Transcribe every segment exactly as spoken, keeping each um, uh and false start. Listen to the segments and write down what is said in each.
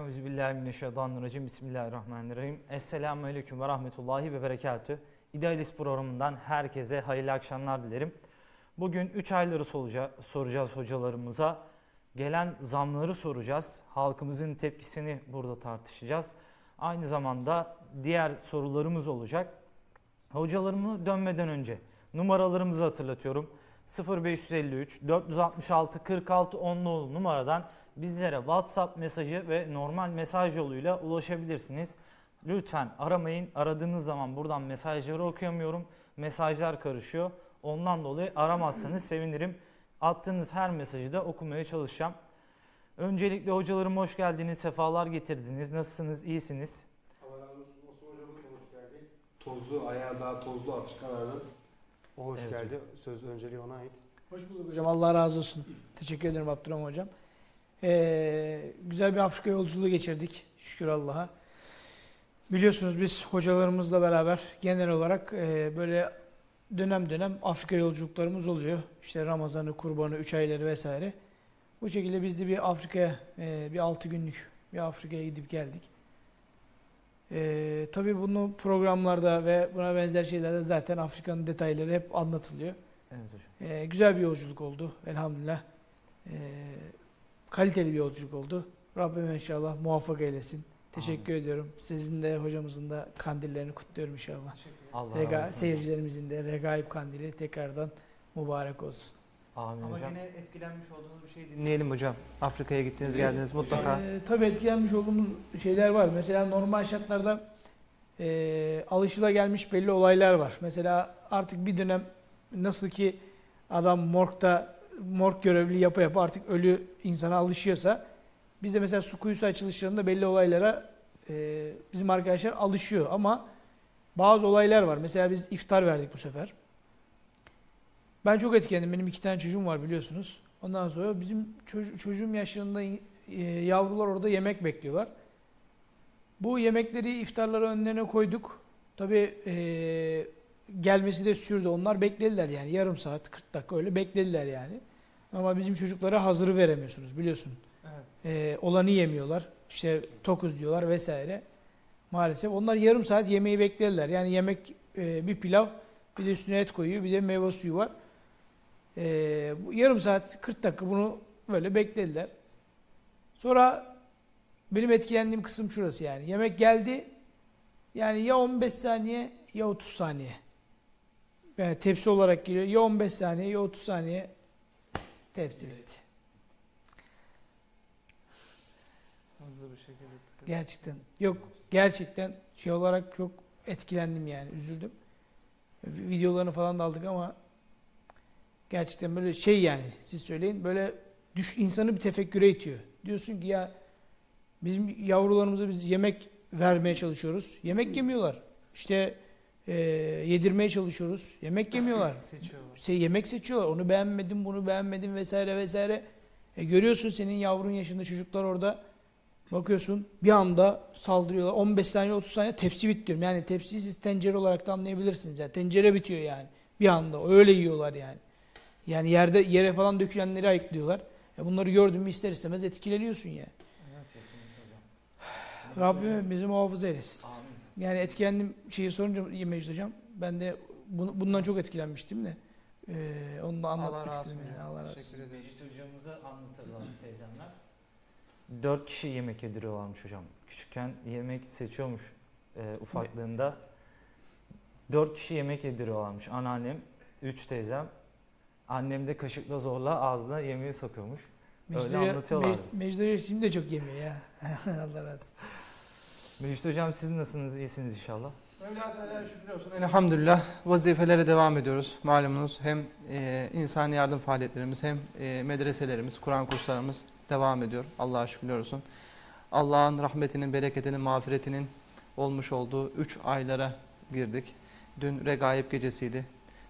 Euzubillahimineşşeytanirracim. Bismillahirrahmanirrahim. Esselamu aleyküm ve rahmetullahi ve berekatüh. İdealist programından herkese hayırlı akşamlar dilerim. Bugün üç ayları soracağız hocalarımıza. Gelen zamları soracağız. Halkımızın tepkisini burada tartışacağız. Aynı zamanda diğer sorularımız olacak. Hocalarımı dönmeden önce numaralarımızı hatırlatıyorum. sıfır beş yüz elli üç dört yüz altmış altı kırk altı on numaradan bizlere WhatsApp mesajı ve normal mesaj yoluyla ulaşabilirsiniz. Lütfen aramayın. Aradığınız zaman buradan mesajları okuyamıyorum. Mesajlar karışıyor. Ondan dolayı aramazsanız sevinirim. Attığınız her mesajı da okumaya çalışacağım. Öncelikle hocalarım hoş geldiniz. Sefalar getirdiniz. Nasılsınız? İyisiniz? Allah razı olsun. Osman hocamız hoş geldi. Tozlu, ayağı daha tozlu artık kararlı. O hoş evet. geldi. Söz önceliği ona ait. Hoş bulduk hocam. Allah razı olsun. Teşekkür ederim Abdurrahman hocam. Ee, güzel bir Afrika yolculuğu geçirdik. Şükür Allah'a. Biliyorsunuz biz hocalarımızla beraber genel olarak e, böyle dönem dönem Afrika yolculuklarımız oluyor. İşte Ramazan'ı, Kurban'ı, üç ayları vesaire. Bu şekilde biz de bir Afrika'ya, e, bir altı günlük bir Afrika'ya gidip geldik. E, tabii bunu programlarda ve buna benzer şeylerde zaten Afrika'nın detayları hep anlatılıyor. Evet hocam. E, güzel bir yolculuk oldu elhamdülillah. E, Kaliteli bir yolculuk oldu. Rabbim inşallah muvaffak eylesin. Teşekkür Amin. ediyorum. Sizin de hocamızın da kandillerini kutluyorum inşallah. Allah Rega seyircilerimizin de regaib kandili tekrardan mübarek olsun. Amin Ama hocam. yine etkilenmiş olduğunuz bir şey dinleyelim hocam. Afrika'ya gittiniz geldiniz mutlaka. E, tabii etkilenmiş olduğumuz şeyler var. Mesela normal şartlarda e, alışılagelmiş belli olaylar var. Mesela artık bir dönem nasıl ki adam morgda morg görevli yapa yapa artık ölü insana alışıyorsa biz de mesela su kuyusu açılışlarında belli olaylara e, bizim arkadaşlar alışıyor ama bazı olaylar var. Mesela biz iftar verdik bu sefer. Ben çok etkilendim. Benim iki tane çocuğum var biliyorsunuz. Ondan sonra bizim çocuğ, çocuğum yaşlarında e, yavrular orada yemek bekliyorlar. Bu yemekleri iftarlara önlerine koyduk. Tabii e, gelmesi de sürdü. Onlar beklediler yani. Yarım saat, kırk dakika öyle beklediler yani. Ama bizim çocuklara hazırı veremiyorsunuz biliyorsun. Evet. Ee, olanı yemiyorlar. İşte tokuz diyorlar vesaire. Maalesef onlar yarım saat yemeği beklediler. Yani yemek e, bir pilav, bir de üstüne et koyuyor, bir de meyve suyu var. E, bu yarım saat, kırk dakika bunu böyle beklediler. Sonra benim etkilendiğim kısım şurası yani. Yemek geldi. Yani ya on beş saniye ya otuz saniye. Yani tepsi olarak geliyor. Ya on beş saniye ya otuz saniye tepsi bitti. Hızlı bir şekilde. Gerçekten. Yok gerçekten şey olarak çok etkilendim yani. Üzüldüm. Videolarını falan da aldık ama gerçekten böyle şey yani siz söyleyin böyle düş, insanı bir tefekküre itiyor. Diyorsun ki ya bizim yavrularımıza biz yemek vermeye çalışıyoruz. Yemek yemiyorlar. İşte E, yedirmeye çalışıyoruz. Yemek yemiyorlar. Se yemek seçiyorlar. Onu beğenmedim, bunu beğenmedim vesaire vesaire. E, görüyorsun senin yavrun yaşında çocuklar orada. Bakıyorsun bir anda saldırıyorlar. on beş saniye otuz saniye tepsi bit diyorum. Yani tepsiyi siz tencere olarak da anlayabilirsiniz. Yani tencere bitiyor yani. Bir anda öyle yiyorlar yani. Yani yerde yere falan dökülenleri ayıklıyorlar. E, bunları gördün mü ister istemez etkileniyorsun yani. Evet, Rabbim bizi muhafaza eylesin. Amin. Yani etkilendim şeyi sorunca Mecid hocam. Ben de bunu, bundan çok etkilenmiştim de. Ee, onu da anlatmak istedim. Yani. Allah razı olsun. Mecid hocamıza anlatırlar teyzemler. Dört kişi yemek yediriyorlarmış hocam. Küçükken yemek seçiyormuş e, ufaklığında. Dört kişi yemek yediriyorlarmış. Anneannem, üç teyzem. Annem de kaşıkla zorla ağzına yemeği sokuyormuş. Öyle anlatıyorlardı. Mecid hocam şimdi de çok yemiyor ya. Allah razı olsun. Mecid hocam siz nasılsınız? İyisiniz inşallah. Mevla şükür olsun. Elhamdülillah. Vazifelere devam ediyoruz. Malumunuz hem e, insani yardım faaliyetlerimiz hem e, medreselerimiz, Kur'an kurslarımız devam ediyor. Allah'a şükürler olsun. Allah'ın rahmetinin, bereketinin, mağfiretinin olmuş olduğu üç aylara girdik. Dün regaib gecesiydi.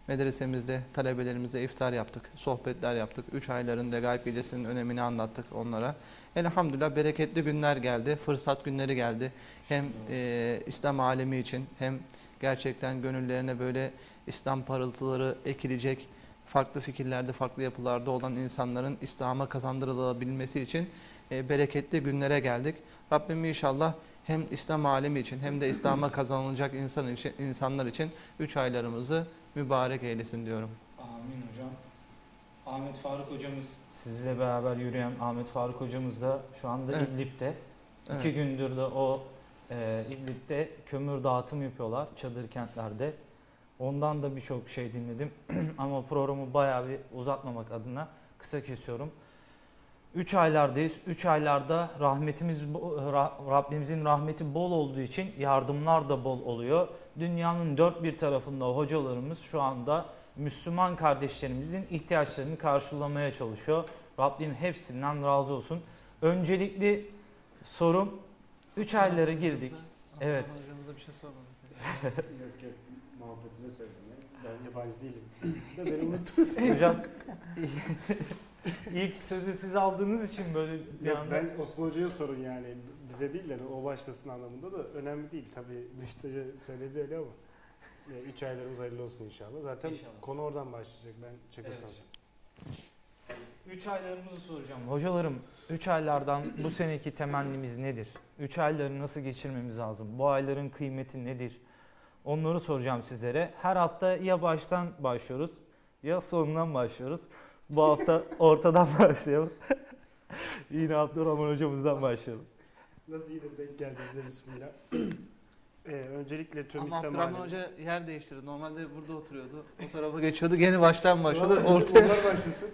Medresemizde talebelerimize iftar yaptık, sohbetler yaptık. Üç ayların regaib gecesinin önemini anlattık onlara. Elhamdülillah bereketli günler geldi, fırsat günleri geldi. Hem e, İslam alemi için hem gerçekten gönüllerine böyle İslam parıltıları ekilecek, farklı fikirlerde, farklı yapılarda olan insanların İslam'a kazandırılabilmesi için e, bereketli günlere geldik. Rabbim inşallah hem İslam alemi için hem de İslam'a kazanılacak insan için, insanlar için üç aylarımızı mübarek eylesin diyorum. Amin hocam. Ahmet Faruk hocamız, sizle beraber yürüyen Ahmet Faruk hocamız da şu anda evet. İdlib'de. Evet. İki gündür de o e, İdlib'de kömür dağıtım yapıyorlar çadır kentlerde. Ondan da birçok şey dinledim ama programı bayağı bir uzatmamak adına kısa kesiyorum. Üç aylardayız. Üç aylarda rahmetimiz, Rabbimizin rahmeti bol olduğu için yardımlar da bol oluyor. Dünyanın dört bir tarafında hocalarımız şu anda Müslüman kardeşlerimizin ihtiyaçlarını karşılamaya çalışıyor. Rabbim hepsinden razı olsun. Öncelikli sorum, üç aylara girdik. Evet. Hocamıza bir şey sormadık. Yok yok. Muhabbetine sevdim ya. Ben yabancı değilim. De beni unuttunuz. Hocam ilk sözü siz aldığınız için böyle... Yok, anda... Ben Osman Hoca'ya sorun yani. Bize değil de o başlasın anlamında da önemli değil. Tabii Mecid Hoca söyledi öyle ama. Üç aylarımız hayırlı olsun inşallah. Zaten inşallah. Konu oradan başlayacak. Ben çakır evet. sanacağım. Üç aylarımızı soracağım. Hocalarım, üç aylardan bu seneki temennimiz nedir? Üç ayları nasıl geçirmemiz lazım? Bu ayların kıymeti nedir? Onları soracağım sizlere. Her hafta ya baştan başlıyoruz ya sonundan başlıyoruz. Bu hafta ortadan başlayalım. Yine Abdurrahman hocamızdan başlayalım. Nasıl yine denk geldi bize, bismillah. Ee, öncelikle tüm İslam alemi. Ama Abdurrahman Hoca yer değiştirdi. Normalde burada oturuyordu. O tarafa geçiyordu. Gene baştan başladı. Ortadan başlasın.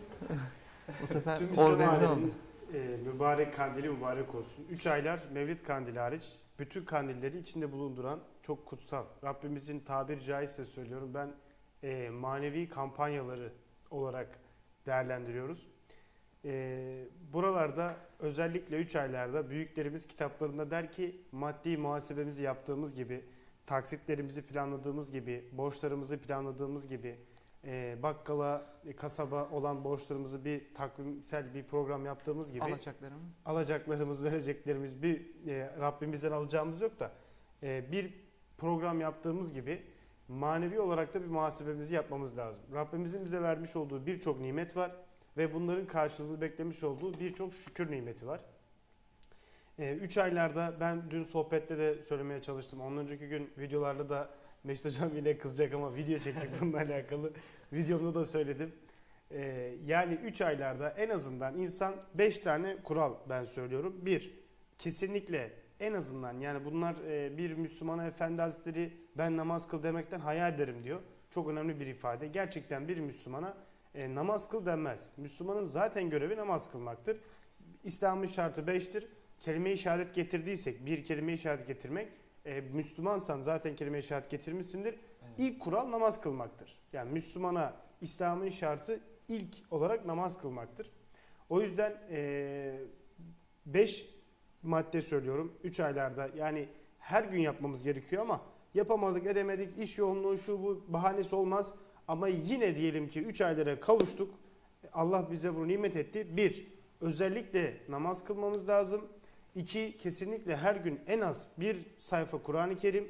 Bu sefer tüm İslam aleminin e, mübarek kandili mübarek olsun. Üç aylar Mevlid kandili hariç bütün kandilleri içinde bulunduran çok kutsal. Rabbimizin tabiri caizse söylüyorum ben e, manevi kampanyaları olarak değerlendiriyoruz. E, buralarda özellikle üç aylarda büyüklerimiz kitaplarında der ki maddi muhasebemizi yaptığımız gibi, taksitlerimizi planladığımız gibi, borçlarımızı planladığımız gibi, e, bakkala, e, kasaba olan borçlarımızı bir takvimsel bir program yaptığımız gibi alacaklarımız, alacaklarımız vereceklerimiz bir e, Rabbimizden alacağımız yok da e, bir program yaptığımız gibi manevi olarak da bir muhasebemizi yapmamız lazım. Rabbimizin bize vermiş olduğu birçok nimet var ve bunların karşılığını beklemiş olduğu birçok şükür nimeti var. Üç ee, aylarda ben dün sohbette de söylemeye çalıştım. Ondan önceki gün videolarda da Mecid Hocam yine kızacak ama video çektik bununla alakalı. Videomda da söyledim. Ee, yani üç aylarda en azından insan beş tane kural ben söylüyorum. Bir, kesinlikle en azından yani bunlar e, bir Müslümana Efendi Hazretleri ben namaz kıl demekten hayal ederim diyor. Çok önemli bir ifade. Gerçekten bir Müslümana E, namaz kıl denmez. Müslümanın zaten görevi namaz kılmaktır. İslam'ın şartı beştir. Kelime-i şehadet getirdiysek, bir kelime-i şehadet getirmek, e, Müslümansan zaten kelime-i şehadet getirmişsindir. Evet. İlk kural namaz kılmaktır. Yani Müslümana İslam'ın şartı ilk olarak namaz kılmaktır. O yüzden beş e, madde söylüyorum. Üç aylarda yani her gün yapmamız gerekiyor ama yapamadık, edemedik, iş yoğunluğu, şu bu bahanesi olmaz. Ama yine diyelim ki üç aylara kavuştuk. Allah bize bunu nimet etti. Bir, özellikle namaz kılmamız lazım. İki, kesinlikle her gün en az bir sayfa Kur'an-ı Kerim.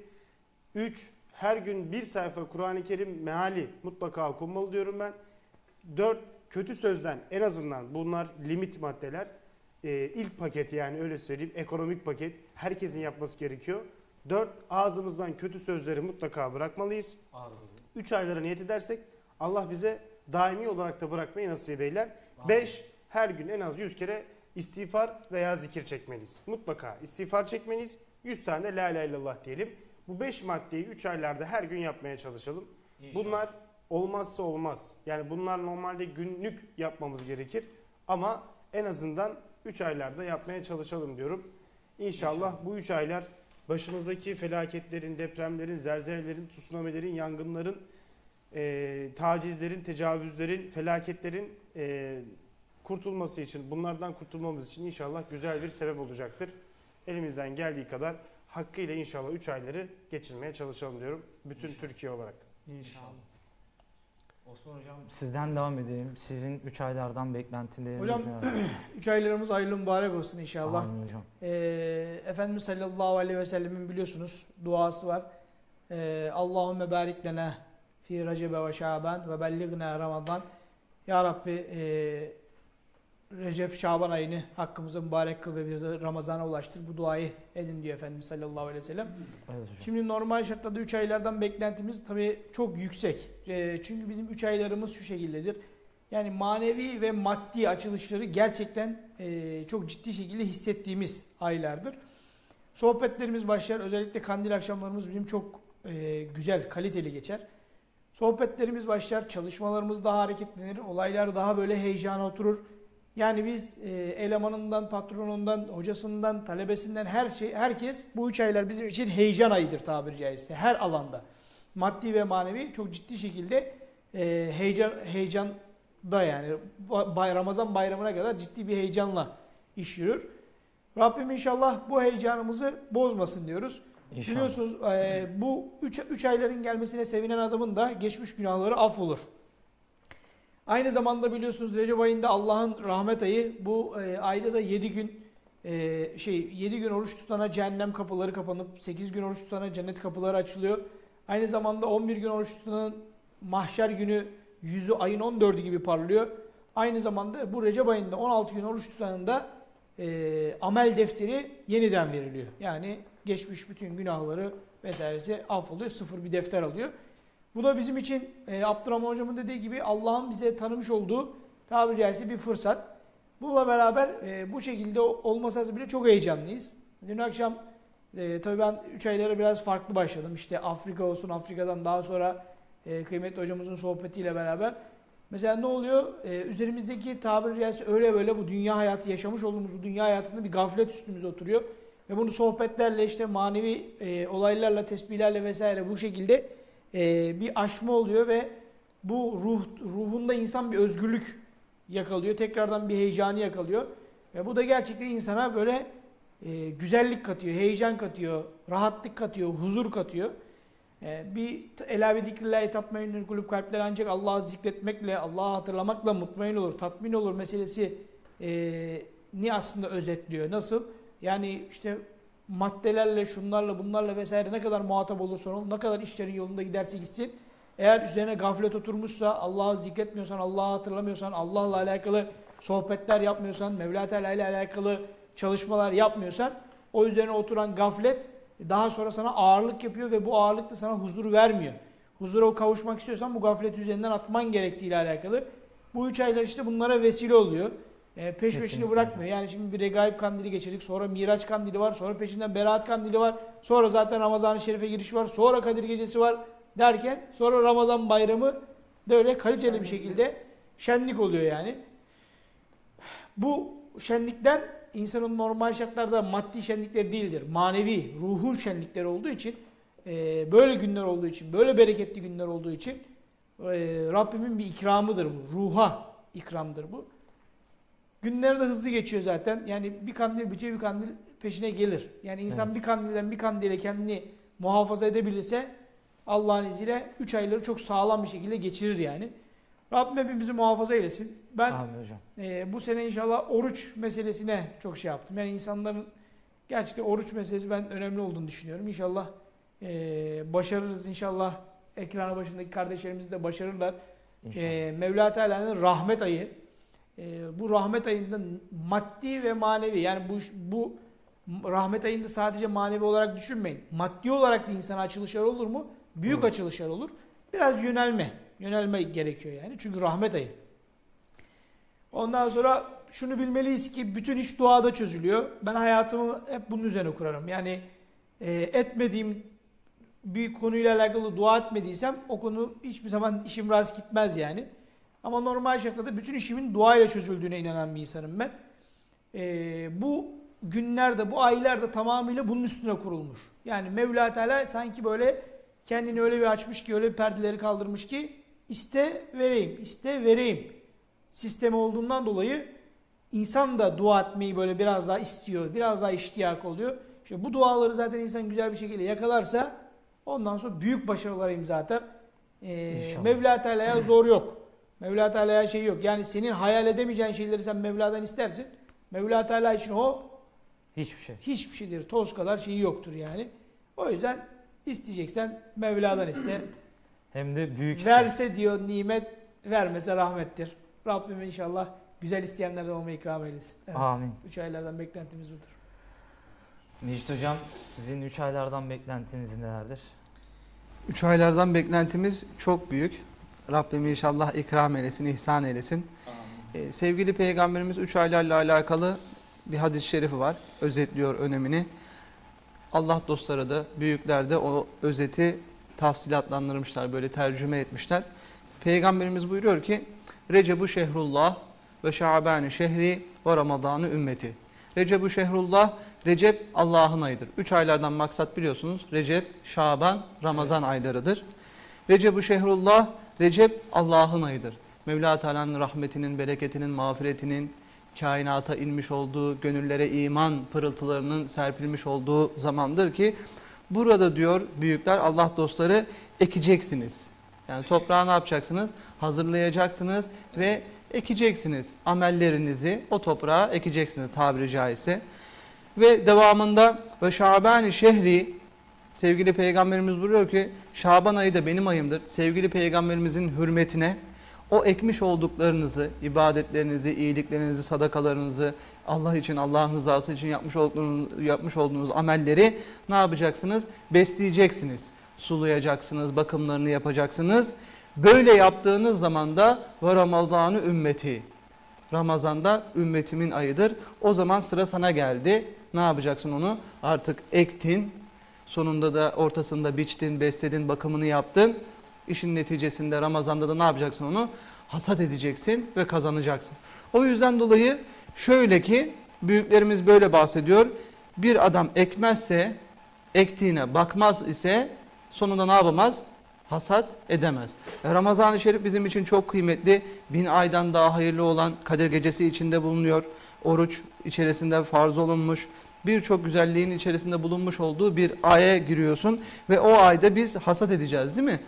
Üç, her gün bir sayfa Kur'an-ı Kerim meali mutlaka okunmalı diyorum ben. Dört, kötü sözden en azından bunlar limit maddeler. Ee, ilk paket yani öyle söyleyeyim. Ekonomik paket. Herkesin yapması gerekiyor. Dört, ağzımızdan kötü sözleri mutlaka bırakmalıyız. Abi. üç aylara niyet edersek Allah bize daimi olarak da bırakmayı nasip eyler. beş. Her gün en az yüz kere istiğfar veya zikir çekmeliyiz. Mutlaka istiğfar çekmeliyiz. yüz tane de la ilahe illallah diyelim. Bu beş maddeyi üç aylarda her gün yapmaya çalışalım. İnşallah. Bunlar olmazsa olmaz. Yani bunlar normalde günlük yapmamız gerekir. Ama en azından üç aylarda yapmaya çalışalım diyorum. İnşallah, İnşallah. Bu üç aylar... Başımızdaki felaketlerin, depremlerin, zelzelelerin, tsunamilerin, yangınların, e, tacizlerin, tecavüzlerin, felaketlerin e, kurtulması için, bunlardan kurtulmamız için inşallah güzel bir sebep olacaktır. Elimizden geldiği kadar hakkıyla inşallah üç ayları geçirmeye çalışalım diyorum. Bütün inşallah. Türkiye olarak. İnşallah. Osman Hocam, sizden devam edeyim. Sizin üç aylardan beklentileriniz hocam, üç aylarımız hayırlı mübarek olsun inşallah. Amin hocam. Ee, Efendimiz sallallahu aleyhi ve sellemin biliyorsunuz duası var. Ee, Allahümme barik lene fi recebe ve şaban ve belligne ramazan. Ya Rabbi e, Recep Şaban ayını hakkımıza mübarek kıl ve bize Ramazan'a ulaştır. Bu duayı edin diyor Efendimiz sallallahu aleyhi ve sellem. Evet. Şimdi normal şartlarda üç aylardan beklentimiz tabii çok yüksek. E, çünkü bizim üç aylarımız şu şekildedir. Yani manevi ve maddi açılışları gerçekten e, çok ciddi şekilde hissettiğimiz aylardır. Sohbetlerimiz başlar. Özellikle kandil akşamlarımız bizim çok e, güzel, kaliteli geçer. Sohbetlerimiz başlar. Çalışmalarımız daha hareketlenir. Olaylar daha böyle heyecana oturur. Yani biz e, elemanından, patronundan, hocasından, talebesinden her şey, herkes bu üç aylar bizim için heyecan ayıdır tabiri caizse. Her alanda. Maddi ve manevi çok ciddi şekilde e, heyecan heyecanda yani bay, Ramazan bayramına kadar ciddi bir heyecanla iş yürür. Rabbim inşallah bu heyecanımızı bozmasın diyoruz. İnşallah. Biliyorsunuz e, bu üç ayların gelmesine sevinen adamın da geçmiş günahları affolur. Aynı zamanda biliyorsunuz Recep ayında Allah'ın rahmet ayı. Bu e, ayda da yedi gün e, şey yedi gün oruç tutana cehennem kapıları kapanıp sekiz gün oruç tutana cennet kapıları açılıyor. Aynı zamanda on bir gün oruç tutanın mahşer günü yüzü ayın on dördü gibi parlıyor. Aynı zamanda bu Recep ayında on altı gün oruç tutanın da e, amel defteri yeniden veriliyor. Yani geçmiş bütün günahları vesairesi affoluyor. Sıfır bir defter alıyor. Bu da bizim için e, Abdurrahman hocamın dediği gibi Allah'ın bize tanımış olduğu tabiri caizse bir fırsat. Bununla beraber e, bu şekilde olmasa bile çok heyecanlıyız. Dün akşam e, tabii ben üç aylara biraz farklı başladım. İşte Afrika olsun, Afrika'dan daha sonra e, kıymetli hocamızın sohbetiyle beraber. Mesela ne oluyor? E, üzerimizdeki tabiri caizse öyle böyle bu dünya hayatı yaşamış olduğumuz bu dünya hayatında bir gaflet üstümüze oturuyor. Ve bunu sohbetlerle işte manevi e, olaylarla, tesbihlerle vesaire bu şekilde Ee, bir aşma oluyor ve bu ruh ruhunda insan bir özgürlük yakalıyor. Tekrardan bir heyecanı yakalıyor. Ve bu da gerçekten insana böyle e, güzellik katıyor, heyecan katıyor, rahatlık katıyor, huzur katıyor. Ee, bir elâbi zikrillahi tatmainnül kulub kalpler ancak Allah'ı zikretmekle, Allah'ı hatırlamakla mutmain olur, tatmin olur meselesi e, ni aslında özetliyor. Nasıl? Yani işte maddelerle, şunlarla, bunlarla vesaire ne kadar muhatap olursan ol, ne kadar işlerin yolunda giderse gitsin. Eğer üzerine gaflet oturmuşsa, Allah'ı zikretmiyorsan, Allah'ı hatırlamıyorsan, Allah'la alakalı sohbetler yapmıyorsan, Mevla Teala ile alakalı çalışmalar yapmıyorsan, o üzerine oturan gaflet daha sonra sana ağırlık yapıyor ve bu ağırlık da sana huzur vermiyor. Huzura kavuşmak istiyorsan bu gafleti üzerinden atman gerektiğiyle alakalı. Bu üç aylar işte bunlara vesile oluyor. E, peş peşini bırakmıyor. Yani şimdi bir Regaib kandili geçirdik. Sonra Miraç kandili var. Sonra peşinden Berat kandili var. Sonra zaten Ramazan-ı Şerif'e giriş var. Sonra Kadir gecesi var derken sonra Ramazan bayramı da öyle kaliteli şenlik bir şekilde şenlik oluyor yani. Bu şenlikler insanın normal şartlarda maddi şenlikleri değildir. Manevi, ruhun şenlikleri olduğu için e, böyle günler olduğu için, böyle bereketli günler olduğu için e, Rabbimin bir ikramıdır bu. Ruha ikramdır bu. Günler de hızlı geçiyor zaten. Yani bir kandil bitiyor, bir kandil peşine gelir. Yani insan evet, bir kandilden bir kandile kendini muhafaza edebilirse Allah'ın izniyle üç ayları çok sağlam bir şekilde geçirir yani. Rabbim hepimizi muhafaza eylesin. Ben e, bu sene inşallah oruç meselesine çok şey yaptım. Yani insanların gerçekten oruç meselesi ben önemli olduğunu düşünüyorum. İnşallah e, başarırız. İnşallah ekranı başındaki kardeşlerimiz de başarırlar. E, Mevla Teala'nın rahmet ayı. Ee, bu rahmet ayında maddi ve manevi, yani bu, bu rahmet ayında sadece manevi olarak düşünmeyin. Maddi olarak da insana açılışlar olur mu? Büyük evet, açılışlar olur. Biraz yönelme. Yönelme gerekiyor yani. Çünkü rahmet ayı. Ondan sonra şunu bilmeliyiz ki bütün iş duada çözülüyor. Ben hayatımı hep bunun üzerine kurarım. Yani e, etmediğim bir konuyla alakalı dua etmediysem o konu hiçbir zaman işim rast gitmez yani. Ama normal şartlarda bütün işimin duayla çözüldüğüne inanan bir insanım ben. Ee, bu günlerde, bu aylarda tamamıyla bunun üstüne kurulmuş. Yani Mevla Teala sanki böyle kendini öyle bir açmış ki, öyle bir perdeleri kaldırmış ki iste vereyim, iste vereyim sistemi olduğundan dolayı insan da dua etmeyi böyle biraz daha istiyor, biraz daha iştiyak oluyor. İşte bu duaları zaten insan güzel bir şekilde yakalarsa ondan sonra büyük başarılara imza atar. Ee, Mevla Teala'ya zor yok. Mevla Teala'ya şey yok. Yani senin hayal edemeyeceğin şeyleri sen Mevla'dan istersin. Mevla Teala için o hiçbir şey. Hiçbir şeydir. Toz kadar şeyi yoktur yani. O yüzden isteyeceksen Mevla'dan iste. Hem de büyük. Verse ister diyor nimet, vermese rahmettir. Rabbim inşallah Güzel isteyenlerden olmayı ikram eylesin. Evet. Amin. Üç aylardan beklentimiz budur. Mecid Hocam, sizin üç aylardan beklentiniz nelerdir? Üç aylardan beklentimiz çok büyük. Rabbim inşallah ikram eylesin, ihsan eylesin. Ee, sevgili Peygamberimiz üç aylarla alakalı bir hadis-i şerifi var. Özetliyor önemini. Allah dostları da, büyükler de o özeti tafsilatlandırmışlar, böyle tercüme etmişler. Peygamberimiz buyuruyor ki, Recep-u Şehrullah ve Şaban-ı Şehri ve Ramazan-ı Ümmeti. Recep-u Şehrullah, Recep Allah'ın ayıdır. Üç aylardan maksat biliyorsunuz, Recep, Şaban, Ramazan aylarıdır. Recep-u Şehrullah, Recep Allah'ın ayıdır. Mevla Teala'nın rahmetinin, bereketinin, mağfiretinin, kainata inmiş olduğu, gönüllere iman pırıltılarının serpilmiş olduğu zamandır ki, burada diyor büyükler, Allah dostları, ekeceksiniz. Yani toprağı ne yapacaksınız? Hazırlayacaksınız ve ekeceksiniz. Amellerinizi o toprağa ekeceksiniz tabiri caizse. Ve devamında ve Şaban-ı Şehri, sevgili Peygamberimiz buyuruyor ki, Şaban ayı da benim ayımdır. Sevgili Peygamberimizin hürmetine o ekmiş olduklarınızı, ibadetlerinizi, iyiliklerinizi, sadakalarınızı, Allah için, Allah'ın rızası için yapmış olduğunuz, yapmış olduğunuz amelleri ne yapacaksınız? Besleyeceksiniz, sulayacaksınız, bakımlarını yapacaksınız. Böyle yaptığınız zaman da ve Ramazan-ı ümmeti. Ramazan'da ümmetimin ayıdır. O zaman sıra sana geldi. Ne yapacaksın onu? Artık ektin. Sonunda da ortasında biçtin, besledin, bakımını yaptın. İşin neticesinde Ramazan'da da ne yapacaksın onu? Hasat edeceksin ve kazanacaksın. O yüzden dolayı şöyle ki büyüklerimiz böyle bahsediyor. Bir adam ekmezse, ektiğine bakmaz ise sonunda ne yapamaz? Hasat edemez. Ramazan-ı Şerif bizim için çok kıymetli. Bin aydan daha hayırlı olan Kadir Gecesi içinde bulunuyor. Oruç içerisinde farz olunmuş. Birçok güzelliğin içerisinde bulunmuş olduğu bir aya giriyorsun. Ve o ayda biz hasat edeceğiz değil mi?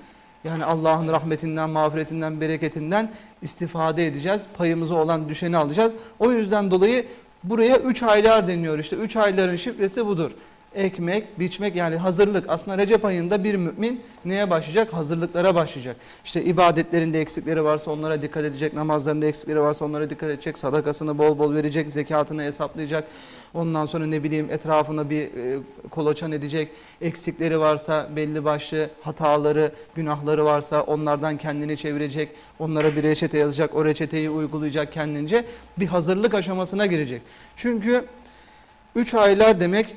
Yani Allah'ın rahmetinden, mağfiretinden, bereketinden istifade edeceğiz. Payımıza olan düşeni alacağız. O yüzden dolayı buraya üç aylar deniyor. İşte üç ayların şifresi budur. Ekmek, biçmek yani hazırlık. Aslında Recep ayında bir mümin neye başlayacak? Hazırlıklara başlayacak. İşte ibadetlerinde eksikleri varsa onlara dikkat edecek. Namazlarında eksikleri varsa onlara dikkat edecek. Sadakasını bol bol verecek. Zekatını hesaplayacak. Ondan sonra ne bileyim etrafına bir e, kolaçan edecek. Eksikleri varsa belli başlı hataları, günahları varsa onlardan kendini çevirecek. Onlara bir reçete yazacak. O reçeteyi uygulayacak kendince. Bir hazırlık aşamasına girecek. Çünkü üç aylar demek...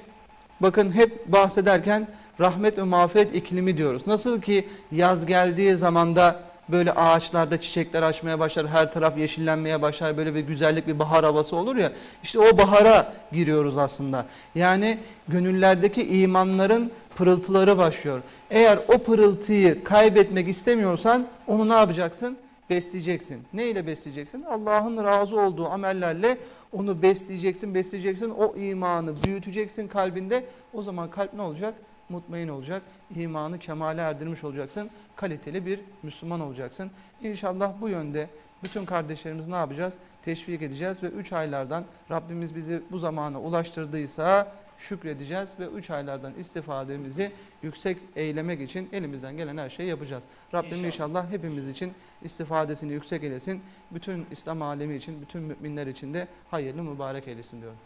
Bakın hep bahsederken rahmet ve mağfiret iklimi diyoruz. Nasıl ki yaz geldiği zamanda böyle ağaçlarda çiçekler açmaya başlar, her taraf yeşillenmeye başlar, böyle bir güzellik, bir bahar havası olur ya. İşte o bahara giriyoruz aslında. Yani gönüllerdeki imanların pırıltıları başlıyor. Eğer o pırıltıyı kaybetmek istemiyorsan onu ne yapacaksın? Besleyeceksin. Ne ile besleyeceksin? Allah'ın razı olduğu amellerle onu besleyeceksin, besleyeceksin. O imanı büyüteceksin kalbinde. O zaman kalp ne olacak? Mutmain olacak. İmanı kemale erdirmiş olacaksın. Kaliteli bir Müslüman olacaksın. İnşallah bu yönde bütün kardeşlerimiz ne yapacağız? Teşvik edeceğiz ve üç aylardan Rabbimiz bizi bu zamana ulaştırdıysa şükredeceğiz ve üç aylardan istifademizi yüksek eylemek için elimizden gelen her şeyi yapacağız. Rabbim inşallah, inşallah hepimiz için istifadesini yüksek eylesin. Bütün İslam alemi için, bütün müminler için de hayırlı mübarek eylesin diyorum.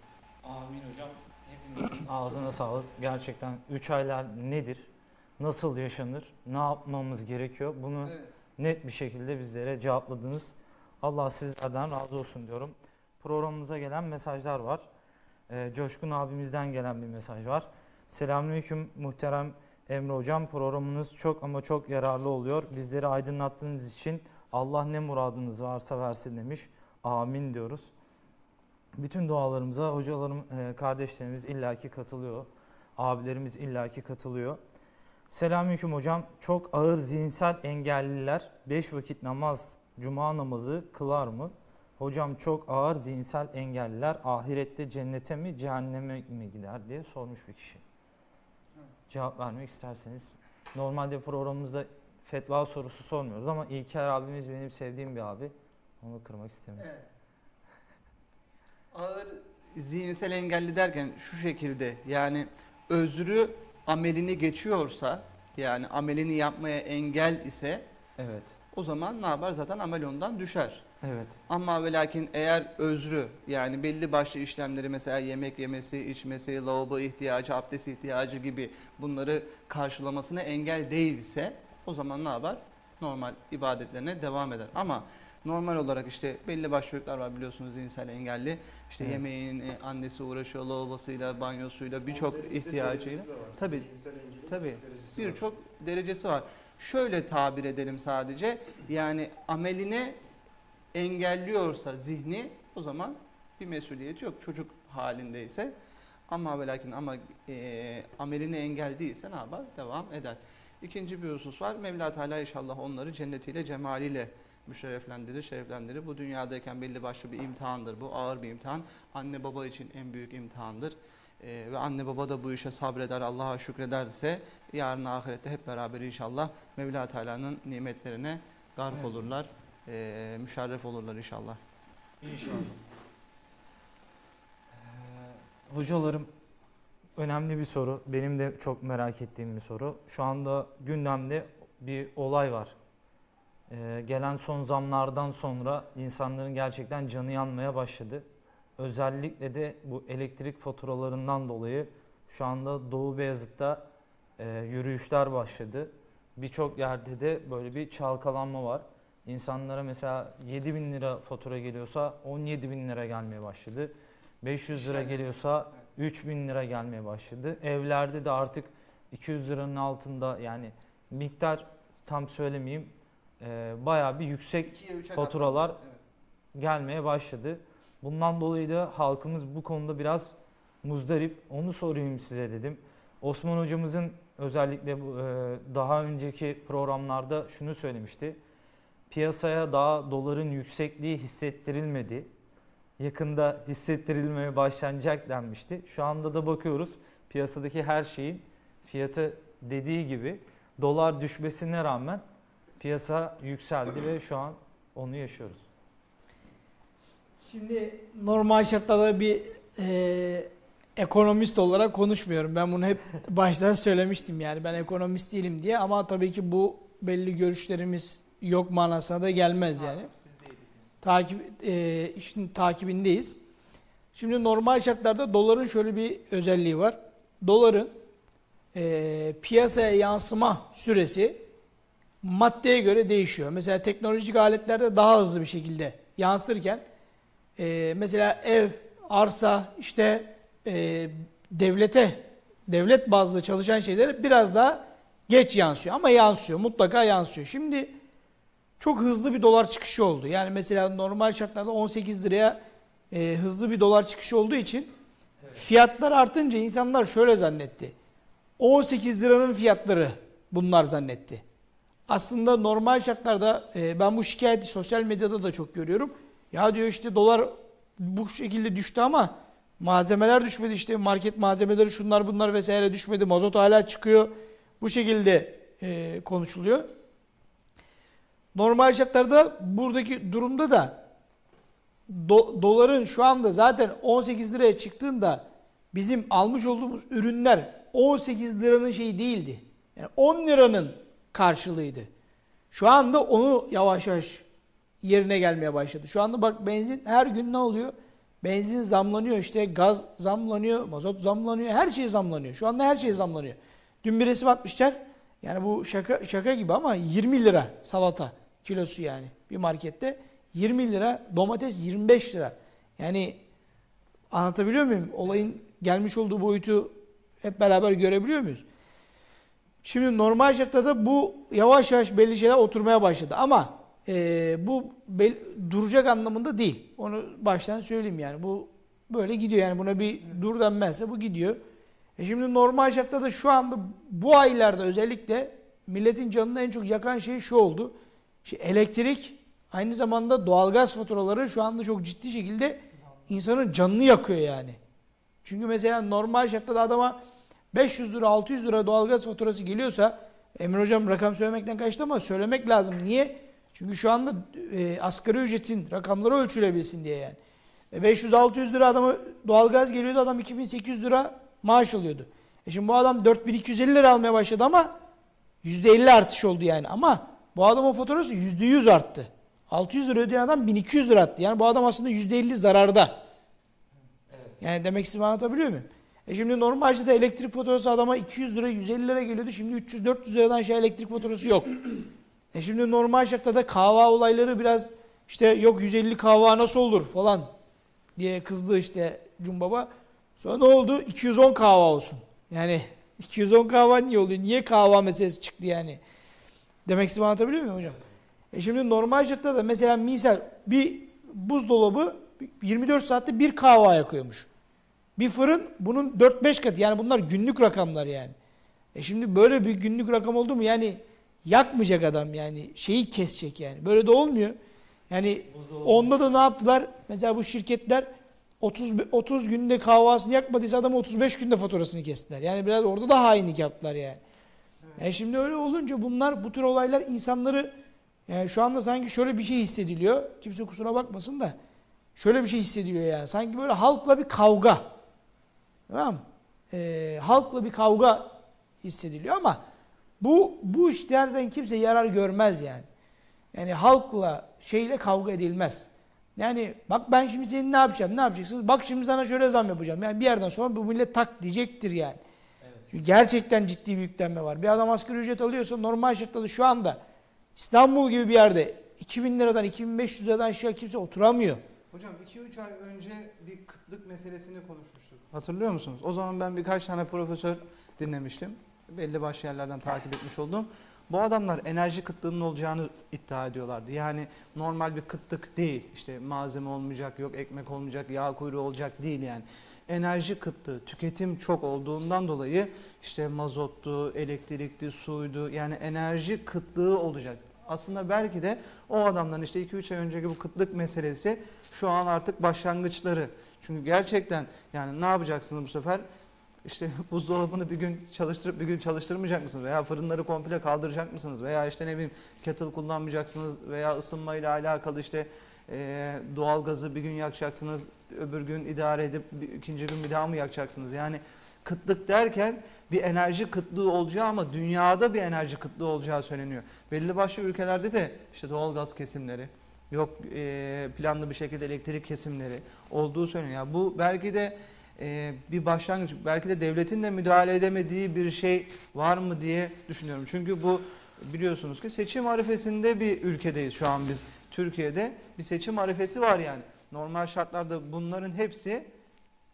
Amin hocam. Hepimizin ağzına sağlık. Gerçekten üç aylar nedir? Nasıl yaşanır? Ne yapmamız gerekiyor? Bunu evet, net bir şekilde bizlere cevapladınız. Allah sizlerden razı olsun diyorum. Programımıza gelen mesajlar var. Coşkun abimizden gelen bir mesaj var. Selamünaleyküm muhterem Emre hocam. Programınız çok ama çok yararlı oluyor. Bizleri aydınlattığınız için Allah ne muradınız varsa versin demiş. Amin diyoruz. Bütün dualarımıza hocalarım, kardeşlerimiz illaki katılıyor. Abilerimiz illaki katılıyor. Selamünaleyküm hocam. Çok ağır zihinsel engelliler beş vakit namaz, cuma namazı kılar mı? Hocam çok ağır zihinsel engelliler ahirette cennete mi cehenneme mi gider diye sormuş bir kişi. Evet. Cevap vermek isterseniz. Normalde programımızda fetva sorusu sormuyoruz ama İlker abimiz benim sevdiğim bir abi. Onu kırmak istemiyorum. Evet. Ağır zihinsel engelli derken şu şekilde yani özrü amelini geçiyorsa yani amelini yapmaya engel ise evet, o zaman ne yapar? Zaten amel ondan düşer. Evet. Ama ve lakin eğer özrü, yani belli başlı işlemleri, mesela yemek yemesi, içmesi, lavabo ihtiyacı, abdest ihtiyacı gibi bunları karşılamasına engel değilse, o zaman ne yapar? Normal ibadetlerine devam eder. Ama normal olarak işte belli başlı çocuklar var biliyorsunuz, zihinsel engelli. İşte evet. yemeğin annesi uğraşıyor, lavabosuyla, banyosuyla, birçok ihtiyacıyla. Tabii, tabii birçok derecesi var. Şöyle tabir edelim sadece, yani ameline engelliyorsa zihni, o zaman bir mesuliyeti yok çocuk halindeyse. Ama ve lakin ama e, ameline engel değilse ne yapar? Devam eder. İkinci bir husus var. Mevla Teala inşallah onları cennetiyle, cemaliyle müşerreflendirir, şereflendirir. Bu dünyadayken belli başlı bir imtihandır. Bu ağır bir imtihan. Anne baba için en büyük imtihandır. Ee, ve anne baba da bu işe sabreder, Allah'a şükrederse yarın ahirette hep beraber inşallah Mevla Teala'nın nimetlerine gark evet. olurlar. E, müşerref olurlar inşallah. İnşallah. ee, hocalarım, önemli bir soru. Benim de çok merak ettiğim bir soru. Şu anda gündemde bir olay var. Ee, gelen son zamlardan sonra insanların gerçekten canı yanmaya başladı. Özellikle de bu elektrik faturalarından dolayı şu anda Doğu Beyazıt'ta e, yürüyüşler başladı. Birçok yerde de böyle bir çalkalanma var. İnsanlara mesela yedi bin lira fatura geliyorsa on yedi bin lira gelmeye başladı. beş yüz lira geliyorsa üç bin lira gelmeye başladı. Evlerde de artık iki yüz liranın altında, yani miktar tam söylemeyeyim, e, bayağı bir yüksek faturalar evet. gelmeye başladı. Bundan dolayı da halkımız bu konuda biraz muzdarip. Onu sorayım size dedim. Osman hocamızın özellikle e, daha önceki programlarda şunu söylemişti. Piyasaya daha doların yüksekliği hissettirilmedi. Yakında hissettirilmeye başlanacak denmişti. Şu anda da bakıyoruz piyasadaki her şeyin fiyatı dediği gibi dolar düşmesine rağmen piyasa yükseldi ve şu an onu yaşıyoruz. Şimdi normal şartlarda bir e, ekonomist olarak konuşmuyorum. Ben bunu hep baştan söylemiştim, yani ben ekonomist değilim diye, ama tabii ki bu belli görüşlerimiz yok manasına da gelmez yani. Takip, e, işin takibindeyiz. Şimdi normal şartlarda doların şöyle bir özelliği var. Doların e, piyasaya yansıma süresi maddeye göre değişiyor. Mesela teknolojik aletlerde daha hızlı bir şekilde yansırken e, mesela ev, arsa, işte e, devlete, devlet bazlı çalışan şeylere biraz daha geç yansıyor. Ama yansıyor, mutlaka yansıyor. Şimdi çok hızlı bir dolar çıkışı oldu. Yani mesela normal şartlarda on sekiz liraya e, hızlı bir dolar çıkışı olduğu için evet. fiyatlar artınca insanlar şöyle zannetti. on sekiz liranın fiyatları bunlar zannetti. Aslında normal şartlarda e, ben bu şikayeti sosyal medyada da çok görüyorum. Ya diyor işte dolar bu şekilde düştü ama malzemeler düşmedi, işte market malzemeleri şunlar bunlar vesaire düşmedi. Mazot hala çıkıyor. Bu şekilde e, konuşuluyor. Normal şartlarda buradaki durumda da do, doların şu anda zaten on sekiz liraya çıktığında bizim almış olduğumuz ürünler on sekiz liranın şeyi değildi. Yani on liranın karşılığıydı. Şu anda onu yavaş yavaş yerine gelmeye başladı. Şu anda bak benzin her gün ne oluyor? Benzin zamlanıyor, işte gaz zamlanıyor, mazot zamlanıyor, her şey zamlanıyor. Şu anda her şey zamlanıyor. Dün bir resim atmışlar. Yani bu şaka şaka gibi ama yirmi lira salata kilosu, yani bir markette yirmi lira, domates yirmi beş lira. Yani anlatabiliyor muyum? Olayın gelmiş olduğu boyutu hep beraber görebiliyor muyuz? Şimdi normal şartlarda bu yavaş yavaş belli şeyler oturmaya başladı ama e, bu bel, duracak anlamında değil. Onu baştan söyleyeyim yani. Bu böyle gidiyor, yani buna bir dur denmezse bu gidiyor. E şimdi normal şartlarda şu anda bu aylarda özellikle milletin canını en çok yakan şey şu oldu. İşte elektrik, aynı zamanda doğalgaz faturaları şu anda çok ciddi şekilde insanın canını yakıyor yani. Çünkü mesela normal şartlarda adama beş yüz lira altı yüz lira doğalgaz faturası geliyorsa, Emre hocam rakam söylemekten kaçtı ama söylemek lazım. Niye? Çünkü şu anda e, asgari ücretin rakamları ölçülebilsin diye yani. E beş yüz altı yüz lira adama doğalgaz geliyordu, adam iki bin sekiz yüz lira maaş alıyordu. E şimdi bu adam dört bin iki yüz elli lira almaya başladı ama yüzde elli artış oldu yani. Ama Bu adamın faturası yüzde yüz arttı. altı yüz lira ödeyen adam bin iki yüz lira arttı. Yani bu adam aslında yüzde elli zararda. Evet. Yani demek istediğimi anlatabiliyor muyum? E şimdi normalde de elektrik faturası adama iki yüz lira, yüz elli lira geliyordu. Şimdi üç yüz dört yüz liradan şey elektrik faturası yok. E şimdi normal şartta da kahva olayları biraz işte yok yüz elli kahva nasıl olur falan diye kızdı işte Cumbaba. Sonra ne oldu? iki yüz on kahva olsun. Yani iki yüz on kahva niye oluyor? Niye kahva meselesi çıktı yani? Demek istediğimi anlatabiliyor muyum hocam? E şimdi normal şartta da mesela misal bir buzdolabı yirmi dört saatte bir kahva yakıyormuş. Bir fırın bunun dört beş katı. Yani bunlar günlük rakamlar yani. E şimdi böyle bir günlük rakam oldu mu yani yakmayacak adam yani şeyi kesecek yani. Böyle de olmuyor. Yani onda da ne yaptılar? Mesela bu şirketler otuz, otuz günde kahvasını yakmadıysa adamı otuz beş günde faturasını kestiler. Yani biraz orada da hainlik yaptılar yani. Evet. E şimdi öyle olunca bunlar bu tür olaylar insanları yani şu anda sanki şöyle bir şey hissediliyor. Kimse kusura bakmasın da şöyle bir şey hissediliyor yani. Sanki böyle halkla bir kavga. Tamam mı? E, halkla bir kavga hissediliyor ama bu bu işlerden kimse yarar görmez yani. Yani halkla şeyle kavga edilmez. Yani bak ben şimdi senin ne yapacağım? Ne yapacaksınız? Bak şimdi sana şöyle zam yapacağım. Yani bir yerden sonra bu millet tak diyecektir yani. Evet. Gerçekten ciddi bir yüklenme var. Bir adam asgari ücret alıyorsa normal şartlarda şu anda İstanbul gibi bir yerde iki bin liradan iki bin beş yüz liradan aşağı kimse oturamıyor. Hocam iki üç ay önce bir kıtlık meselesini konuşmuştuk. Hatırlıyor musunuz? O zaman ben birkaç tane profesör dinlemiştim. Belli başlı yerlerden takip etmiş oldum. Bu adamlar enerji kıtlığının olacağını iddia ediyorlardı. Yani normal bir kıtlık değil. İşte malzeme olmayacak, yok ekmek olmayacak, yağ kuyruğu olacak değil yani. Enerji kıtlığı, tüketim çok olduğundan dolayı işte mazottu, elektrikti, suydu yani enerji kıtlığı olacak. Aslında belki de o adamların işte iki üç ay önceki bu kıtlık meselesi şu an artık başlangıçları. Çünkü gerçekten yani ne yapacaksınız bu sefer? İşte buzdolabını bir gün çalıştırıp bir gün çalıştırmayacak mısınız? Veya fırınları komple kaldıracak mısınız? Veya işte ne bileyim kettle kullanmayacaksınız? Veya ısınmayla alakalı işte e, doğalgazı bir gün yakacaksınız. Öbür gün idare edip ikinci gün bir daha mı yakacaksınız? Yani kıtlık derken bir enerji kıtlığı olacağı ama dünyada bir enerji kıtlığı olacağı söyleniyor. Belli başlı ülkelerde de işte doğalgaz kesimleri, yok e, planlı bir şekilde elektrik kesimleri olduğu söyleniyor. Yani bu belki de Ee, bir başlangıç, belki de devletin de müdahale edemediği bir şey var mı diye düşünüyorum. Çünkü bu biliyorsunuz ki seçim arifesinde bir ülkedeyiz şu an biz. Türkiye'de bir seçim arifesi var yani. Normal şartlarda bunların hepsi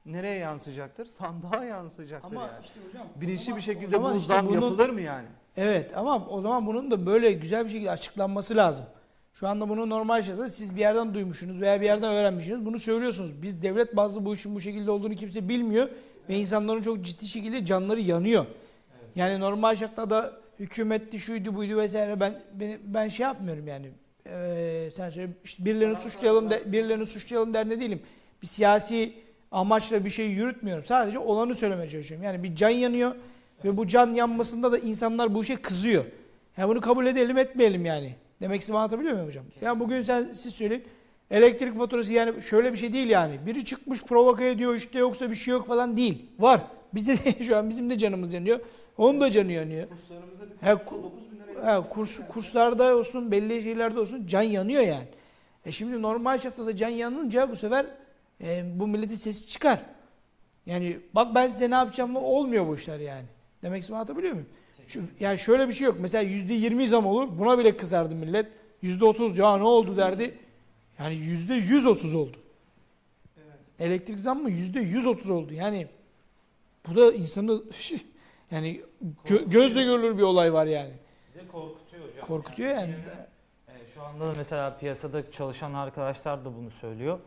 nereye yansıyacaktır? Sandığa yansıyacaktır ama yani. İşte hocam, bilinçli zaman, bir şekilde bu işte zam bunun, yapılır mı yani? Evet ama o zaman bunun da böyle güzel bir şekilde açıklanması lazım. Şu anda bunu normal şekilde siz bir yerden duymuşsunuz veya bir yerden öğrenmişsiniz. Bunu söylüyorsunuz. Biz devlet bazlı bu işin bu şekilde olduğunu kimse bilmiyor. Evet. Ve insanların çok ciddi şekilde canları yanıyor. Evet. Yani normal şartlarda hükümetti, şuydu, buydu vesaire. Ben ben, ben şey yapmıyorum yani. Ee, sen söyle işte birilerini suçlayalım, de, birilerini suçlayalım derne değilim. Bir siyasi amaçla bir şey yürütmüyorum. Sadece olanı söylemeye çalışıyorum. Yani bir can yanıyor. Evet. Ve bu can yanmasında da insanlar bu işe kızıyor. Yani bunu kabul edelim etmeyelim yani. Demek istediğimi anlatabiliyor muyum hocam? Kesinlikle. Ya bugün sen, siz söyleyin. Elektrik faturası yani şöyle bir şey değil yani. Biri çıkmış provoka ediyor işte yoksa bir şey yok falan değil. Var. Bizde de şu an bizim de canımız yanıyor. Onun da canı yanıyor. Kurslarımızda bir he, dokuz bin liraya he, kurs, yani. Kurslarda olsun belli şeylerde olsun can yanıyor yani. E şimdi normal şartta da can yanınca bu sefer e, bu milletin sesi çıkar. Yani bak ben size ne yapacağımla olmuyor bu işler yani. Demek istediğimi anlatabiliyor muyum? Yani şöyle bir şey yok. Mesela yüzde yirmi zam olur. Buna bile kızardı millet. yüzde otuz ya ne oldu derdi. Yani yüzde yüz otuz oldu. Evet. Elektrik zam mı? yüzde yüz otuz oldu. Yani bu da insanı yani gö gözle görülür bir olay var yani. Bir de korkutuyor hocam. Korkutuyor yani. yani. yani şu anda mesela piyasada çalışan arkadaşlar da bunu söylüyor.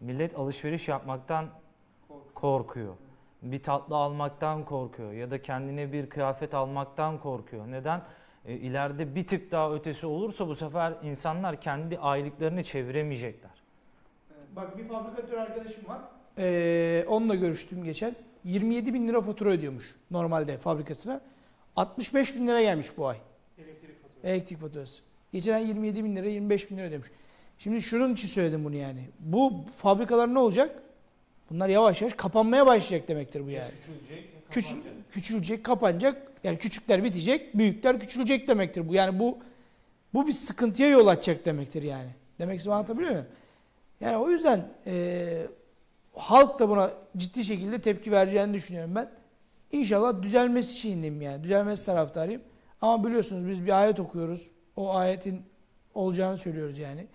Millet alışveriş yapmaktan korkuyor. Bir tatlı almaktan korkuyor ya da kendine bir kıyafet almaktan korkuyor. Neden? E, ileride bir tık daha ötesi olursa bu sefer insanlar kendi aylıklarını çeviremeyecekler. Bak bir fabrikatör arkadaşım var. Ee, onunla görüştüm geçen. yirmi yedi bin lira fatura ödüyormuş normalde fabrikasına. altmış beş bin lira gelmiş bu ay. Elektrik faturası. Elektrik faturası. Geçen ay yirmi yedi bin lira, yirmi beş bin lira ödemiş. Şimdi şunun için söyledim bunu yani. Bu fabrikalar ne olacak? Bunlar yavaş yavaş kapanmaya başlayacak demektir bu yani. Küçülecek, Küç, küçülecek, kapanacak. Yani küçükler bitecek, büyükler küçülecek demektir bu. Yani bu Bu bir sıkıntıya yol açacak demektir yani. Demek ki anlatabiliyor muyum? Yani o yüzden e, halk da buna ciddi şekilde tepki vereceğini düşünüyorum ben. İnşallah düzelmesi şeyindeyim yani. Düzelmesi taraftarıyım. Ama biliyorsunuz biz bir ayet okuyoruz. O ayetin olacağını söylüyoruz yani.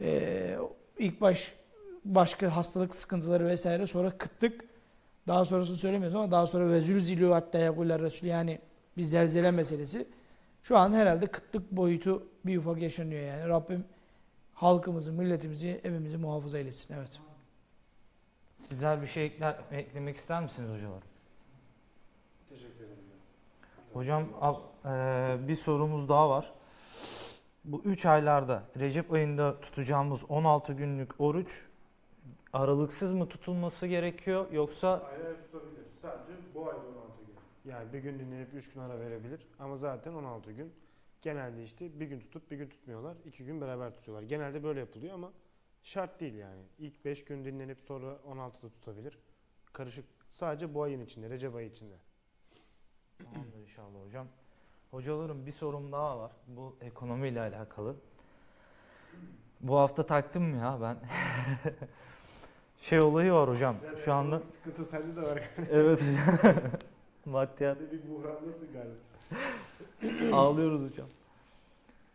E, ilk baş başka hastalık sıkıntıları vesaire, sonra kıtlık. Daha sonrasını söylemiyoruz ama daha sonra vezürzilu hatta yakullar resul, yani bir zelzele meselesi. Şu an herhalde kıtlık boyutu bir ufak yaşanıyor yani. Rabbim halkımızı, milletimizi, evimizi muhafaza eylesin. Evet. Sizler bir şey ekler, eklemek ister misiniz hocalarım? Teşekkür ederim. Hocam al, e, bir sorumuz daha var. Bu üç aylarda Recep ayında tutacağımız on altı günlük oruç aralıksız mı tutulması gerekiyor yoksa? Aynen tutabilir. Sadece bu ayda on altı gün. Yani bir gün dinlenip üç gün ara verebilir ama zaten on altı gün. Genelde işte bir gün tutup bir gün tutmuyorlar. iki gün beraber tutuyorlar. Genelde böyle yapılıyor ama şart değil yani. İlk beş gün dinlenip sonra on altıda tutabilir. Karışık. Sadece bu ayın içinde, Recep ayı içinde. Tamamdır inşallah hocam. Hocalarım bir sorum daha var. Bu ekonomiyle alakalı. Bu hafta taktım mı ya ben? Şey olayı var hocam. Yani şu anda sıkıntı sende de var. Evet hocam. Maddiyat. Bir buhrandasın galiba. Ağlıyoruz hocam.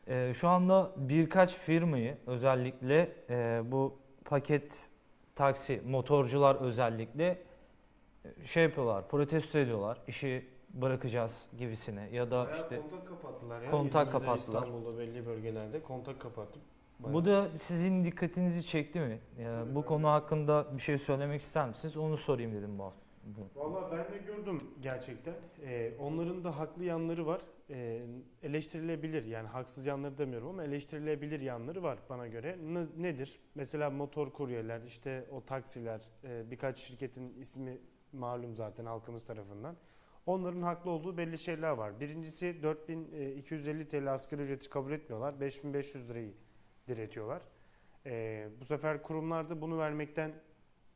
Ee, şu anda birkaç firmayı özellikle e, bu paket taksi, motorcular özellikle şey yapıyorlar, protesto ediyorlar. İşi bırakacağız gibisine ya da bayağı işte kontak kapattılar. Ya. Kontak İzmir'de, kapattılar. İstanbul'da belli bölgelerde kontak kapattı. Bayağı. Bu da sizin dikkatinizi çekti mi? Ya, bu konu hakkında bir şey söylemek ister misiniz? Onu sorayım dedim bu hafta. Valla ben de gördüm gerçekten. Ee, onların da haklı yanları var. Ee, eleştirilebilir, yani haksız yanları demiyorum ama eleştirilebilir yanları var bana göre. Ne, nedir? Mesela motor kuryeler, işte o taksiler, e, birkaç şirketin ismi malum zaten halkımız tarafından. Onların haklı olduğu belli şeyler var. Birincisi dört bin iki yüz elli TL asgari ücreti kabul etmiyorlar. beş bin beş yüz lirayı diretiyorlar. Ee, bu sefer kurumlar da bunu vermekten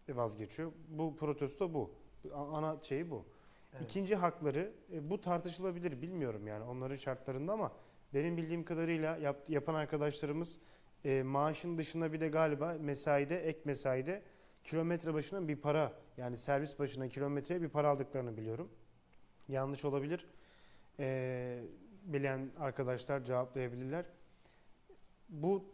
vazgeçiyor. Bu protesto bu. Ana şeyi bu. Evet. İkinci hakları, e, bu tartışılabilir bilmiyorum yani onların şartlarında ama benim bildiğim kadarıyla yap, yapan arkadaşlarımız e, maaşın dışında bir de galiba mesaide, ek mesaide kilometre başına bir para, yani servis başına kilometreye bir para aldıklarını biliyorum. Yanlış olabilir. E, bilen arkadaşlar cevaplayabilirler. Bu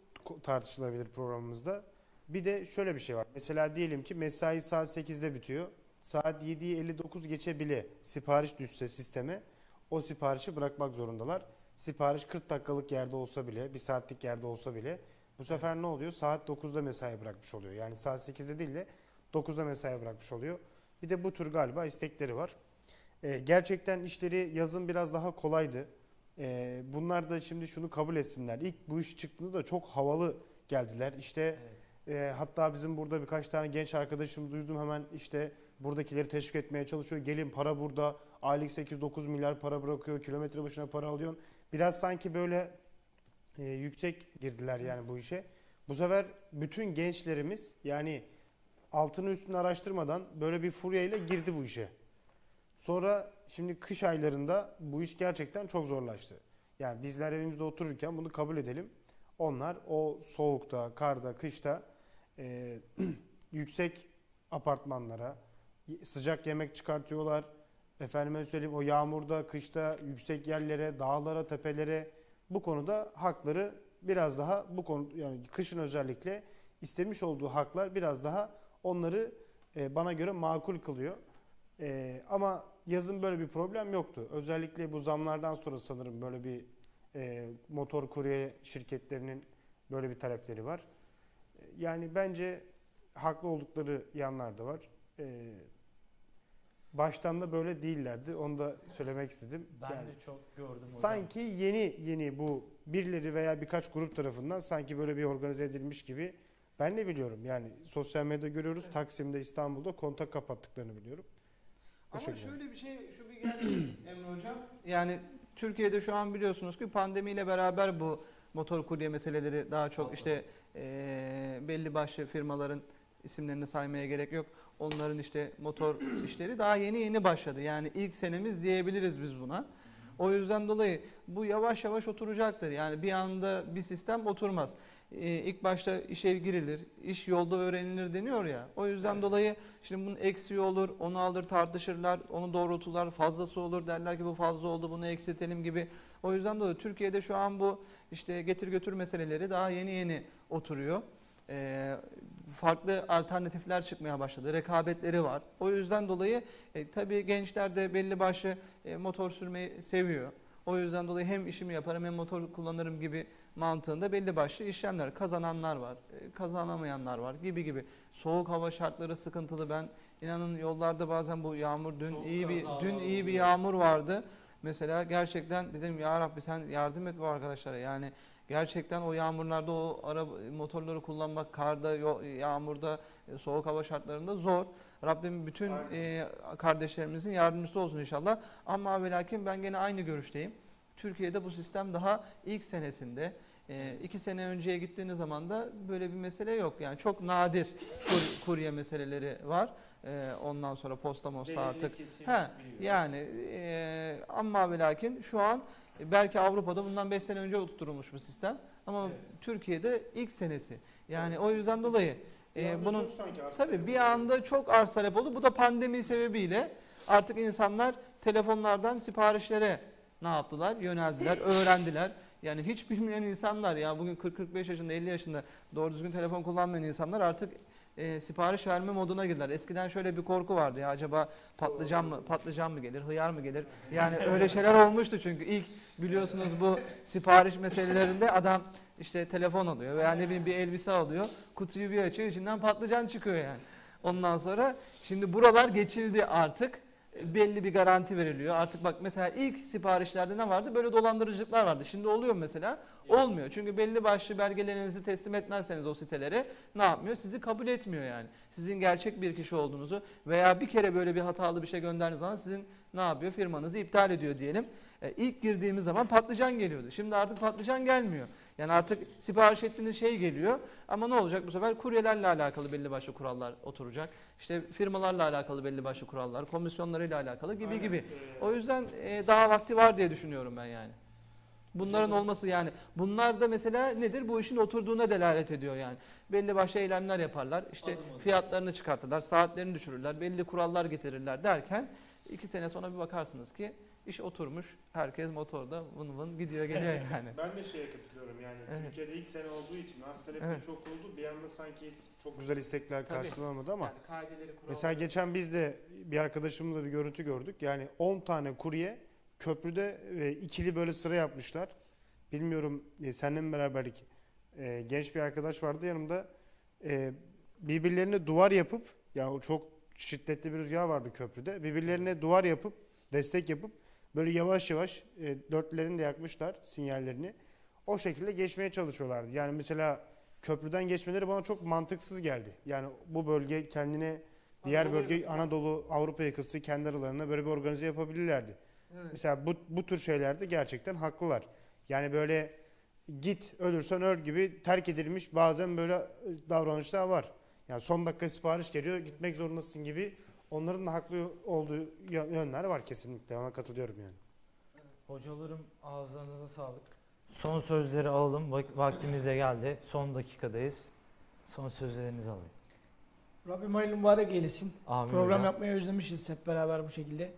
tartışılabilir programımızda. Bir de şöyle bir şey var. Mesela diyelim ki mesai saat sekizde bitiyor. Saat yediyi elli dokuz geçe bile sipariş düşse sisteme, o siparişi bırakmak zorundalar. Sipariş kırk dakikalık yerde olsa bile, bir saatlik yerde olsa bile bu sefer ne oluyor? Saat dokuzda mesai bırakmış oluyor. Yani saat sekizde değil de dokuzda mesai bırakmış oluyor. Bir de bu tür galiba istekleri var. Ee, gerçekten işleri yazın biraz daha kolaydı. Ee, bunlar da şimdi şunu kabul etsinler. İlk bu iş çıktığında da çok havalı geldiler. İşte evet. e, hatta bizim burada birkaç tane genç arkadaşım duydum hemen işte buradakileri teşvik etmeye çalışıyor. Gelin para burada. Aylık sekiz dokuz milyar para bırakıyor. Kilometre başına para alıyorsun. Biraz sanki böyle e, yüksek girdiler yani bu işe. Bu sefer bütün gençlerimiz yani altını üstünü araştırmadan böyle bir furyayla girdi bu işe. Sonra şimdi kış aylarında bu iş gerçekten çok zorlaştı. Yani bizler evimizde otururken bunu kabul edelim. Onlar o soğukta, karda, kışta e, yüksek apartmanlara sıcak yemek çıkartıyorlar. Efendime söyleyeyim o yağmurda, kışta yüksek yerlere, dağlara, tepelere, bu konuda hakları biraz daha bu konu yani kışın özellikle istemiş olduğu haklar biraz daha onları e, bana göre makul kılıyor. E, ama yazın böyle bir problem yoktu. Özellikle bu zamlardan sonra sanırım böyle bir e, motor kurye şirketlerinin böyle bir talepleri var. E, yani bence haklı oldukları yanlar da var. E, baştan da böyle değillerdi. Onu da söylemek istedim. Ben yani, de çok gördüm. Sanki hocam. yeni yeni bu birileri veya birkaç grup tarafından sanki böyle bir organize edilmiş gibi. Ben de biliyorum yani sosyal medyada görüyoruz. Evet. Taksim'de, İstanbul'da kontak kapattıklarını biliyorum. Ama şöyle yani. bir şey, şu bir gerçek Emre Hocam. Yani Türkiye'de şu an biliyorsunuz ki pandemiyle beraber bu motor kurye meseleleri daha çok Olur. işte e, belli başlı firmaların isimlerini saymaya gerek yok. Onların işte motor işleri daha yeni yeni başladı. Yani ilk senemiz diyebiliriz biz buna. O yüzden dolayı bu yavaş yavaş oturacaktır. Yani bir anda bir sistem oturmaz. Ee, ilk başta işe girilir, iş yolda öğrenilir deniyor ya. O yüzden evet. dolayı şimdi bunun eksiği olur, onu alır tartışırlar, onu doğrultular, fazlası olur derler ki bu fazla oldu, bunu eksiltelim gibi. O yüzden dolayı Türkiye'de şu an bu işte getir götür meseleleri daha yeni yeni oturuyor. Ee, farklı alternatifler çıkmaya başladı. Rekabetleri var. O yüzden dolayı e, tabii gençler de belli başlı e, motor sürmeyi seviyor. O yüzden dolayı hem işimi yaparım hem motor kullanırım gibi mantığında belli başlı işlemler. Kazananlar var, e, kazanamayanlar var gibi gibi. Soğuk hava şartları sıkıntılı. Ben inanın yollarda bazen bu yağmur dün soğuk iyi bir dün iyi bir yağmur vardı. Mesela gerçekten dedim ya Rabbi sen yardım et bu arkadaşlara. Yani gerçekten o yağmurlarda o araba motorları kullanmak karda, yağmurda, soğuk hava şartlarında zor. Rabbim bütün e, kardeşlerimizin yardımcısı olsun inşallah. Ama ve lakin ben gene aynı görüşteyim. Türkiye'de bu sistem daha ilk senesinde. E, iki sene önceye gittiğiniz zaman da böyle bir mesele yok. Yani çok nadir kur, kurye meseleleri var. E, ondan sonra posta mosta artık. He, yani e, ama ve lakin şu an belki Avrupa'da bundan beş sene önce oturtulmuş bu sistem. Ama evet. Türkiye'de ilk senesi. Yani evet. o yüzden dolayı e, bunun tabii bir anda çok arz talep oldu. Bu da pandemi sebebiyle artık insanlar telefonlardan siparişlere ne yaptılar? Yöneldiler, öğrendiler. Yani hiç bilmeyen insanlar ya bugün kırk kırk beş yaşında, elli yaşında doğru düzgün telefon kullanmayan insanlar artık E, sipariş verme moduna girdiler. Eskiden şöyle bir korku vardı ya acaba patlıcan mı patlıcan mı gelir, hıyar mı gelir? Yani öyle şeyler olmuştu çünkü ilk biliyorsunuz bu sipariş meselelerinde adam işte telefon alıyor veya ne bileyim bir elbise alıyor, kutuyu bir açıyor içinden patlıcan çıkıyor yani. Ondan sonra şimdi buralar geçildi artık. Belli bir garanti veriliyor. Artık bak mesela ilk siparişlerde ne vardı? Böyle dolandırıcılıklar vardı. Şimdi oluyor mesela. Yani. Olmuyor. Çünkü belli başlı belgelerinizi teslim etmezseniz o sitelere ne yapmıyor? Sizi kabul etmiyor yani. Sizin gerçek bir kişi olduğunuzu veya bir kere böyle bir hatalı bir şey gönderdiğiniz zaman sizin ne yapıyor? Firmanızı iptal ediyor diyelim. E, ilk girdiğimiz zaman patlıcan geliyordu. Şimdi artık patlıcan gelmiyor. Yani artık sipariş ettiğiniz şey geliyor ama ne olacak bu sefer? Kuryelerle alakalı belli başlı kurallar oturacak. İşte firmalarla alakalı belli başlı kurallar, komisyonlarıyla alakalı gibi Aynen. gibi. O yüzden e, daha vakti var diye düşünüyorum ben yani. Bunların olması yani. Bunlar da mesela nedir? Bu işin oturduğuna delalet ediyor yani. Belli başlı eylemler yaparlar. İşte fiyatlarını çıkartırlar, saatlerini düşürürler, belli kurallar getirirler derken iki sene sonra bir bakarsınız ki İş oturmuş, herkes motorda vın vın gidiyor geliyor yani. Ben de şeye katılıyorum yani evet. Türkiye'de ilk sene olduğu için arz talep evet. çok oldu. Bir anda sanki çok güzel istekler karşılanamadı ama yani mesela geçen biz de bir arkadaşımızla bir görüntü gördük. Yani on tane kurye köprüde e, ikili böyle sıra yapmışlar. Bilmiyorum e, seninle mi beraberlik e, genç bir arkadaş vardı yanımda. E, birbirlerine duvar yapıp ya yani çok şiddetli bir rüzgar vardı köprüde. Birbirlerine duvar yapıp destek yapıp böyle yavaş yavaş e, dörtlerini de yakmışlar sinyallerini. O şekilde geçmeye çalışıyorlardı. Yani mesela köprüden geçmeleri bana çok mantıksız geldi. Yani bu bölge kendine diğer Anadolu bölge yakası. Anadolu Avrupa yakası kendi aralarına böyle bir organize yapabilirlerdi. Evet. Mesela bu, bu tür şeylerde gerçekten haklılar. Yani böyle git ölürsen öl gibi terk edilmiş bazen böyle davranışlar var. Yani son dakika sipariş geliyor gitmek zorundasın gibi. Onların da haklı olduğu yönler var kesinlikle. Ona katılıyorum yani. Hocalarım ağızlarınıza sağlık. Son sözleri alalım. Vaktimiz de geldi. Son dakikadayız. Son sözlerinizi alayım. Rabbim hayırlı mübarek eylesin. Amin program hocam. Yapmayı özlemişiz hep beraber bu şekilde.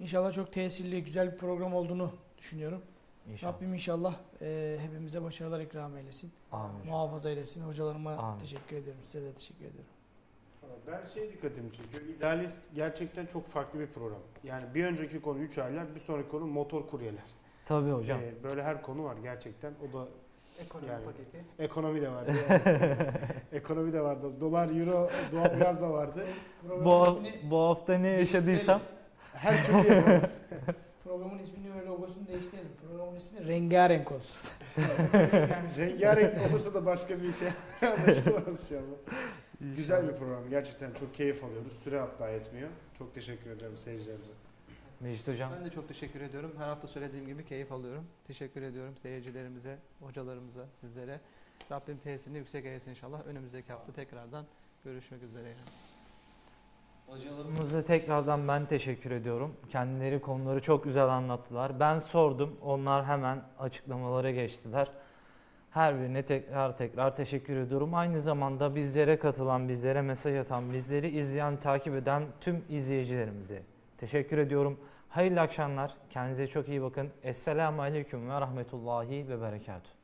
İnşallah çok tesirli, güzel bir program olduğunu düşünüyorum. İnşallah. Rabbim inşallah e, hepimize başarılar ikram eylesin. Amin. Muhafaza eylesin. Hocalarıma Amin. Teşekkür ediyorum. Size de teşekkür ediyorum. Ben şey dikkatimi çekiyor. İdealist gerçekten çok farklı bir program. Yani bir önceki konu üç aylar, bir sonraki konu motor kuryeler. Tabii hocam. Ee, böyle her konu var gerçekten. O da ekonomi yani, paketi. Ekonomi de vardı. Ekonomi de vardı. Dolar, euro, doğalgaz da vardı. Bu, bu hafta ne yaşadıysam her türlü yapalım. Programın ismini ve logosunu değiştirelim. Programın ismi Rengarenk olsun. Rengarenk olursa da başka bir şey anlaşılmaz inşallah. Güzel bir program. Gerçekten çok keyif alıyoruz. Süre hatta yetmiyor. Çok teşekkür ediyorum seyircilerimize. Mecid hocam. Ben de çok teşekkür ediyorum. Her hafta söylediğim gibi keyif alıyorum. Teşekkür ediyorum seyircilerimize, hocalarımıza, sizlere. Rabbim tesirini yüksek eylesin inşallah. Önümüzdeki hafta tekrardan görüşmek üzere. Hocalarımıza tekrardan ben teşekkür ediyorum. Kendileri konuları çok güzel anlattılar. Ben sordum, onlar hemen açıklamalara geçtiler. Her birine tekrar tekrar teşekkür ediyorum. Aynı zamanda bizlere katılan, bizlere mesaj atan, bizleri izleyen, takip eden tüm izleyicilerimize teşekkür ediyorum. Hayırlı akşamlar. Kendinize çok iyi bakın. Esselamu Aleyküm ve Rahmetullahi ve Berekatuhu.